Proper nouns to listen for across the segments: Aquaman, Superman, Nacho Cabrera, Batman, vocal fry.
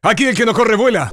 Aquí el que no corre vuela.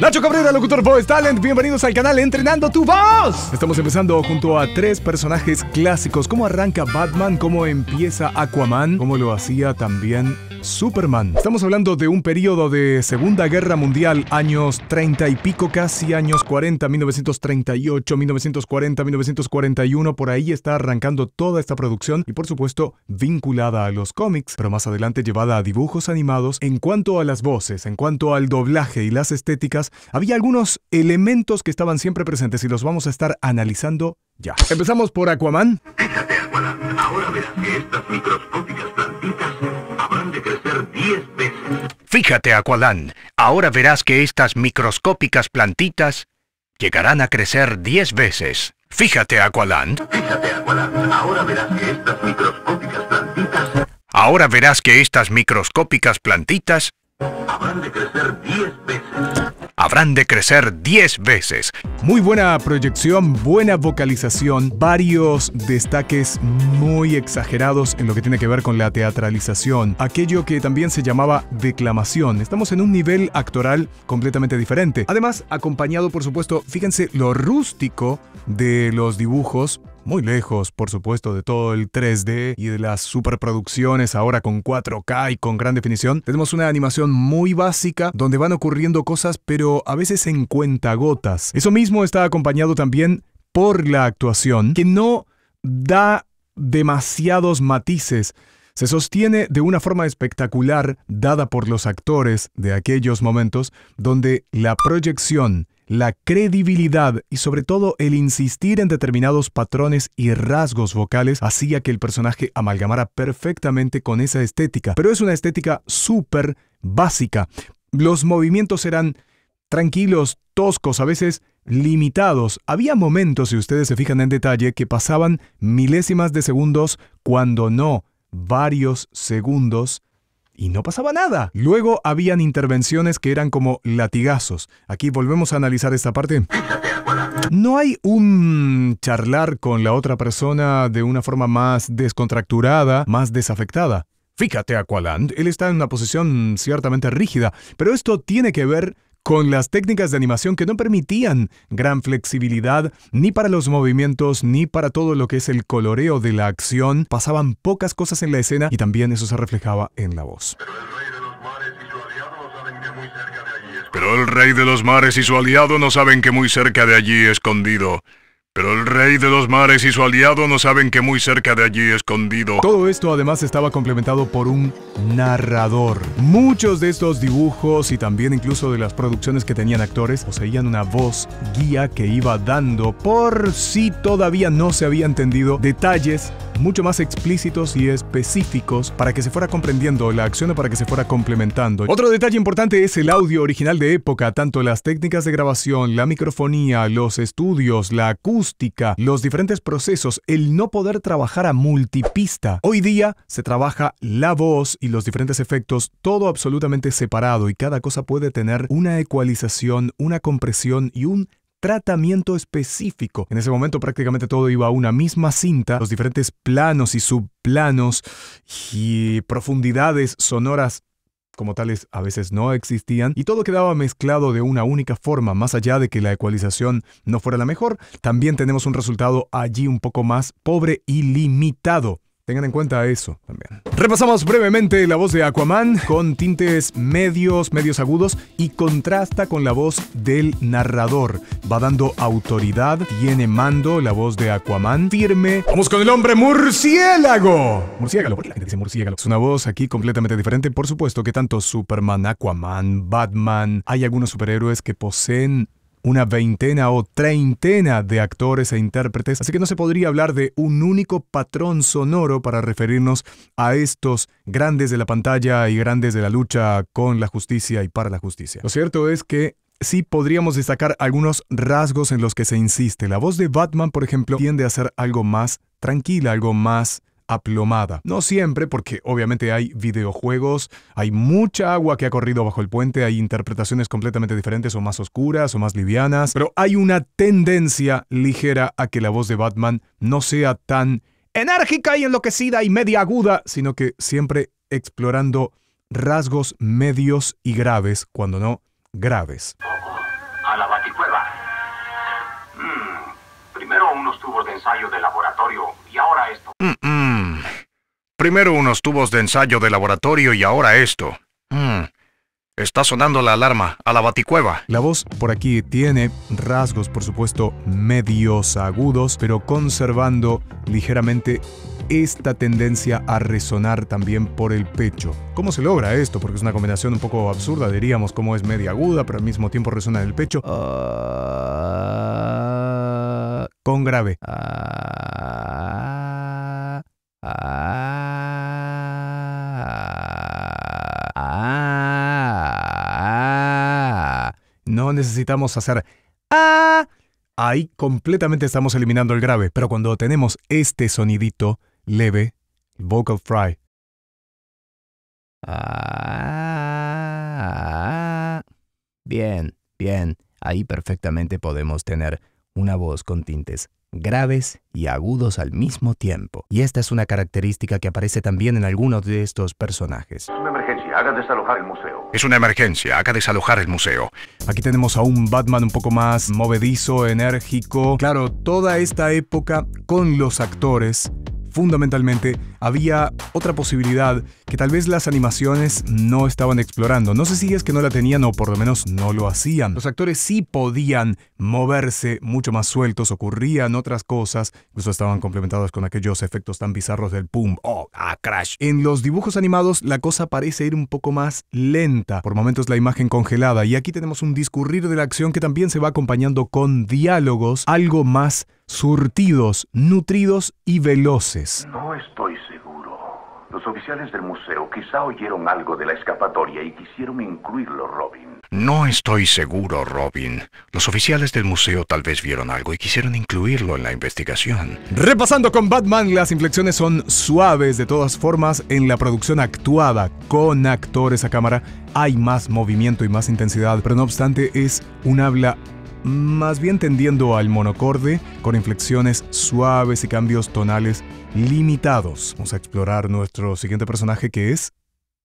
Nacho Cabrera, locutor Voice Talent, bienvenidos al canal Entrenando tu Voz. Estamos empezando junto a tres personajes clásicos. ¿Cómo arranca Batman? ¿Cómo empieza Aquaman? ¿Cómo lo hacía también Superman? Estamos hablando de un periodo de Segunda Guerra Mundial, años 30 y pico, casi años 40, 1938, 1940, 1941. Por ahí está arrancando toda esta producción y por supuesto vinculada a los cómics, pero más adelante llevada a dibujos animados. En cuanto a las voces, en cuanto al doblaje y las estéticas, había algunos elementos que estaban siempre presentes y los vamos a estar analizando ya. Empezamos por Aquaman. Fíjate, Aquaman, ahora verás que estas microscópicas plantitas habrán de crecer 10 veces. Fíjate, Aquaman, ahora verás que estas microscópicas plantitas llegarán a crecer 10 veces. Fíjate, Aquaman. Fíjate, Aquaman, ahora verás que estas microscópicas plantitas... Ahora verás que estas microscópicas plantitas... Habrán de crecer 10 veces. Habrán de crecer 10 veces. Muy buena proyección, buena vocalización, varios destaques muy exagerados en lo que tiene que ver con la teatralización, aquello que también se llamaba declamación. Estamos en un nivel actoral completamente diferente. Además, acompañado, por supuesto, fíjense lo rústico de los dibujos, muy lejos, por supuesto, de todo el 3D y de las superproducciones ahora con 4K y con gran definición. Tenemos una animación muy básica donde van ocurriendo cosas, pero a veces en cuentagotas. Eso mismo está acompañado también por la actuación, que no da demasiados matices. Se sostiene de una forma espectacular dada por los actores de aquellos momentos donde la proyección, la credibilidad y sobre todo el insistir en determinados patrones y rasgos vocales hacía que el personaje amalgamara perfectamente con esa estética. Pero es una estética súper básica. Los movimientos eran tranquilos, toscos, a veces limitados. Había momentos, si ustedes se fijan en detalle, que pasaban milésimas de segundos, cuando no varios segundos, y no pasaba nada. Luego habían intervenciones que eran como latigazos. Aquí volvemos a analizar esta parte. No hay un charlar con la otra persona de una forma más descontracturada, más desafectada. Fíjate, Aqualand, él está en una posición ciertamente rígida, pero esto tiene que ver con las técnicas de animación que no permitían gran flexibilidad ni para los movimientos ni para todo lo que es el coloreo de la acción. Pasaban pocas cosas en la escena y también eso se reflejaba en la voz. Pero el rey de los mares y su aliado no saben que muy cerca de allí escondido. Pero el rey de los mares y su aliado no saben que muy cerca de allí escondido. Todo esto además estaba complementado por un narrador. Muchos de estos dibujos y también incluso de las producciones que tenían actores poseían una voz guía que iba dando, por si todavía no se había entendido, detalles mucho más explícitos y específicos para que se fuera comprendiendo la acción o para que se fuera complementando. Otro detalle importante es el audio original de época, tanto las técnicas de grabación, la microfonía, los estudios, la acústica, los diferentes procesos, el no poder trabajar a multipista. Hoy día se trabaja la voz y los diferentes efectos, todo absolutamente separado, y cada cosa puede tener una ecualización, una compresión y un tratamiento específico. En ese momento prácticamente todo iba a una misma cinta, los diferentes planos y subplanos y profundidades sonoras como tales a veces no existían, y todo quedaba mezclado de una única forma. Más allá de que la ecualización no fuera la mejor, también tenemos un resultado allí un poco más pobre y limitado. Tengan en cuenta eso también. Repasamos brevemente la voz de Aquaman con tintes medios agudos y contrasta con la voz del narrador. Va dando autoridad, tiene mando la voz de Aquaman, firme. ¡Vamos con el hombre murciélago! Murciélago, porque la gente dice murciélago. Es una voz aquí completamente diferente. Por supuesto que tanto Superman, Aquaman, Batman, hay algunos superhéroes que poseen una veintena o treintena de actores e intérpretes, así que no se podría hablar de un único patrón sonoro para referirnos a estos grandes de la pantalla y grandes de la lucha con la justicia y para la justicia. Lo cierto es que sí podríamos destacar algunos rasgos en los que se insiste. La voz de Batman, por ejemplo, tiende a ser algo más tranquila, algo más aplomada. No siempre, porque obviamente hay videojuegos, hay mucha agua que ha corrido bajo el puente, hay interpretaciones completamente diferentes o más oscuras o más livianas, pero hay una tendencia ligera a que la voz de Batman no sea tan enérgica y enloquecida y media aguda, sino que siempre explorando rasgos medios y graves, cuando no graves. A la baticueva. Primero unos tubos de ensayo de laboratorio y ahora esto. Primero unos tubos de ensayo de laboratorio y ahora esto. Está sonando la alarma. A la baticueva. La voz por aquí tiene rasgos, por supuesto, medios agudos, pero conservando ligeramente esta tendencia a resonar también por el pecho. ¿Cómo se logra esto? Porque es una combinación un poco absurda, diríamos, como es media aguda, pero al mismo tiempo resona en el pecho. Con grave. No necesitamos hacer "ah". Ahí completamente estamos eliminando el grave. Pero cuando tenemos este sonidito leve, vocal fry, bien, bien. Ahí perfectamente podemos tener una voz con tintes graves y agudos al mismo tiempo. Y esta es una característica que aparece también en algunos de estos personajes. Es una emergencia, haga desalojar el museo. Es una emergencia, haga desalojar el museo. Aquí tenemos a un Batman un poco más movedizo, enérgico. Claro, toda esta época con los actores, fundamentalmente, había otra posibilidad que tal vez las animaciones no estaban explorando. No sé si es que no la tenían o por lo menos no lo hacían. Los actores sí podían moverse mucho más sueltos, ocurrían otras cosas, incluso estaban complementados con aquellos efectos tan bizarros del pum, oh, ah, crash. En los dibujos animados la cosa parece ir un poco más lenta, por momentos la imagen congelada, y aquí tenemos un discurrir de la acción que también se va acompañando con diálogos algo más surtidos, nutridos y veloces. No estoy seguro. Los oficiales del museo quizá oyeron algo de la escapatoria y quisieron incluirlo, Robin. No estoy seguro, Robin. Los oficiales del museo tal vez vieron algo y quisieron incluirlo en la investigación. Repasando con Batman, las inflexiones son suaves. De todas formas, en la producción actuada con actores a cámara hay más movimiento y más intensidad, pero no obstante es un habla más bien tendiendo al monocorde, con inflexiones suaves y cambios tonales limitados. Vamos a explorar nuestro siguiente personaje, que es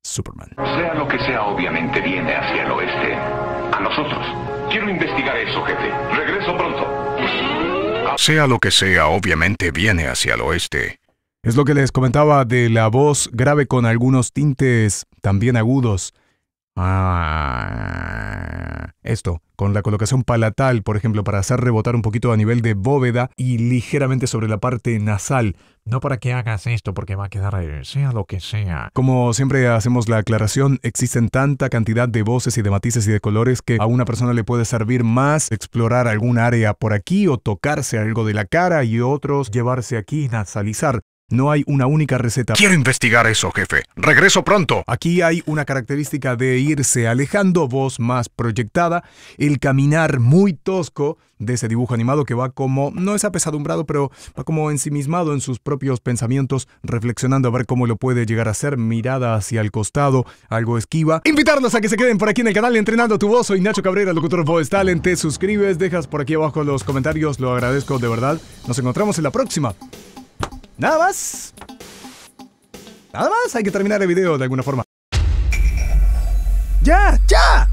Superman. Sea lo que sea, obviamente viene hacia el oeste. A nosotros. Quiero investigar eso, jefe. Regreso pronto. Sea lo que sea, obviamente viene hacia el oeste. Es lo que les comentaba de la voz grave con algunos tintes también agudos. Esto, con la colocación palatal, por ejemplo, para hacer rebotar un poquito a nivel de bóveda y ligeramente sobre la parte nasal. No para que hagas esto porque va a quedar sea lo que sea. Como siempre hacemos la aclaración, existen tanta cantidad de voces y de matices y de colores que a una persona le puede servir más explorar algún área por aquí o tocarse algo de la cara y otros llevarse aquí y nasalizar. No hay una única receta. Quiero investigar eso, jefe. Regreso pronto. Aquí hay una característica de irse alejando, voz más proyectada, el caminar muy tosco de ese dibujo animado que va como, no es apesadumbrado, pero va como ensimismado en sus propios pensamientos, reflexionando a ver cómo lo puede llegar a hacer, mirada hacia el costado, algo esquiva. Invitarlos a que se queden por aquí en el canal Entrenando tu Voz. Soy Nacho Cabrera, locutor Voz Talent. Te suscribes, dejas por aquí abajo los comentarios, lo agradezco de verdad. Nos encontramos en la próxima. Nada más. Nada más. Hay que terminar el video de alguna forma. ¡Ya! ¡Ya!